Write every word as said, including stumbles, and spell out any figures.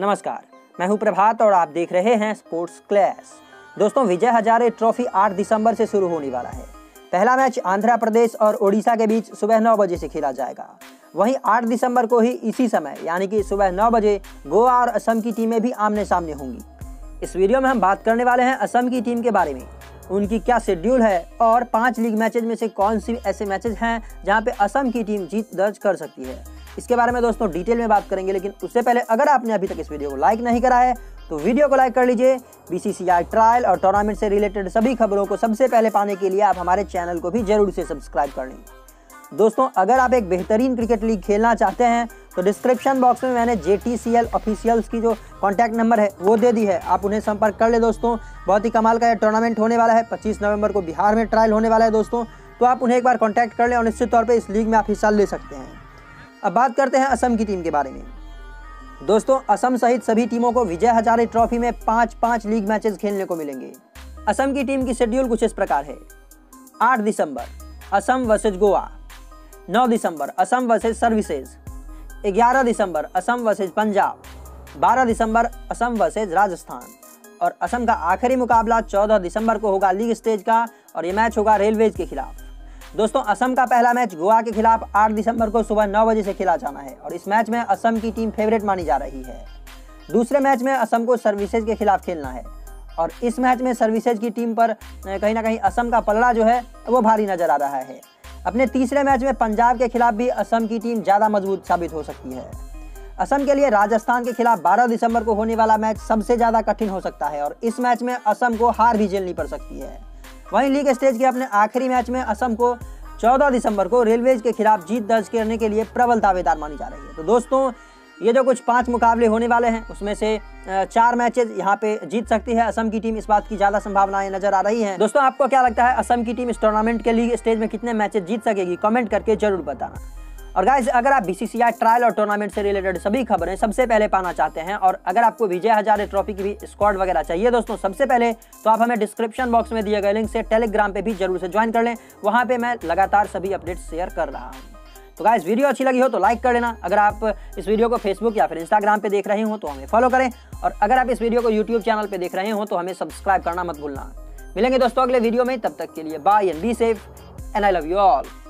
नमस्कार, मैं हूं प्रभात और आप देख रहे हैं स्पोर्ट्स क्लैश। दोस्तों, विजय हजारे ट्रॉफी आठ दिसंबर से शुरू होने वाला है। पहला मैच आंध्र प्रदेश और ओडिशा के बीच सुबह नौ बजे से खेला जाएगा। वहीं आठ दिसंबर को ही इसी समय यानी कि सुबह नौ बजे गोवा और असम की टीमें भी आमने सामने होंगी। इस वीडियो में हम बात करने वाले हैं असम की टीम के बारे में, उनकी क्या शेड्यूल है और पाँच लीग मैचेज में से कौन सी ऐसे मैचेज हैं जहाँ पे असम की टीम जीत दर्ज कर सकती है। इसके बारे में दोस्तों डिटेल में बात करेंगे, लेकिन उससे पहले अगर आपने अभी तक इस वीडियो को लाइक नहीं करा है तो वीडियो को लाइक कर लीजिए। बीसीसीआई ट्रायल और टूर्नामेंट से रिलेटेड सभी खबरों को सबसे पहले पाने के लिए आप हमारे चैनल को भी जरूर से सब्सक्राइब कर लें। दोस्तों, अगर आप एक बेहतरीन क्रिकेट लीग खेलना चाहते हैं तो डिस्क्रिप्शन बॉक्स में मैंने J T C L officials की जो कॉन्टैक्ट नंबर है वो दे दी है, आप उन्हें संपर्क कर ले। दोस्तों, बहुत ही कमाल का यह टूर्नामेंट होने वाला है। पच्चीस नवंबर को बिहार में ट्रायल होने वाला है दोस्तों, तो आप उन्हें एक बार कॉन्टैक्ट कर लें और निश्चित तौर पर इस लीग में आप हिस्सा ले सकते हैं। अब बात करते हैं असम की टीम के बारे में। दोस्तों, असम सहित सभी टीमों को विजय हजारे ट्रॉफी में पाँच पाँच लीग मैचेस खेलने को मिलेंगे। असम की टीम की शेड्यूल कुछ इस प्रकार है। आठ दिसंबर असम वर्सेज गोवा, नौ दिसंबर असम वर्सेज सर्विसेज, ग्यारह दिसंबर असम वर्सेज पंजाब, बारह दिसंबर असम वर्सेज राजस्थान और असम का आखिरी मुकाबला चौदह दिसंबर को होगा लीग स्टेज का, और ये मैच होगा रेलवेज के खिलाफ। दोस्तों, असम का पहला मैच गोवा के खिलाफ आठ दिसंबर को सुबह नौ बजे से खेला जाना है और इस मैच में असम की टीम फेवरेट मानी जा रही है। दूसरे मैच में असम को सर्विसेज के खिलाफ खेलना है और इस मैच में सर्विसेज की टीम पर कहीं ना कहीं असम का पलड़ा जो है वो भारी नजर आ रहा है। अपने तीसरे मैच में पंजाब के खिलाफ भी असम की टीम ज़्यादा मजबूत साबित हो सकती है। असम के लिए राजस्थान के खिलाफ बारह दिसंबर को होने वाला मैच सबसे ज़्यादा कठिन हो सकता है और इस मैच में असम को हार भी झेलनी पड़ सकती है। वहीं लीग स्टेज के अपने आखिरी मैच में असम को चौदह दिसंबर को रेलवेज के खिलाफ जीत दर्ज करने के लिए प्रबल दावेदार मानी जा रही है। तो दोस्तों, ये जो कुछ पाँच मुकाबले होने वाले हैं उसमें से चार मैचेज यहाँ पे जीत सकती है असम की टीम, इस बात की ज़्यादा संभावनाएं नजर आ रही हैं। दोस्तों, आपको क्या लगता है असम की टीम इस टूर्नामेंट के लीग स्टेज में कितने मैचेज जीत सकेगी? कमेंट करके जरूर बताना। और गाइज, अगर आप बीसीसीआई ट्रायल और टूर्नामेंट से रिलेटेड सभी खबरें सबसे पहले पाना चाहते हैं और अगर आपको विजय हजारे ट्रॉफी की भी स्क्वाड वगैरह चाहिए दोस्तों सबसे पहले, तो आप हमें डिस्क्रिप्शन बॉक्स में दिए गए लिंक से टेलीग्राम पर भी जरूर से ज्वाइन कर लें। वहाँ पर मैं लगातार सभी अपडेट शेयर कर रहा हूँ। तो गाइस, वीडियो अच्छी लगी हो तो लाइक कर लेना। अगर आप इस वीडियो को फेसबुक या फिर इंस्टाग्राम पे देख रहे हो तो हमें फॉलो करें और अगर आप इस वीडियो को यूट्यूब चैनल पे देख रहे हो तो हमें सब्सक्राइब करना मत भूलना। मिलेंगे दोस्तों अगले वीडियो में, तब तक के लिए bye and be safe and I love you all.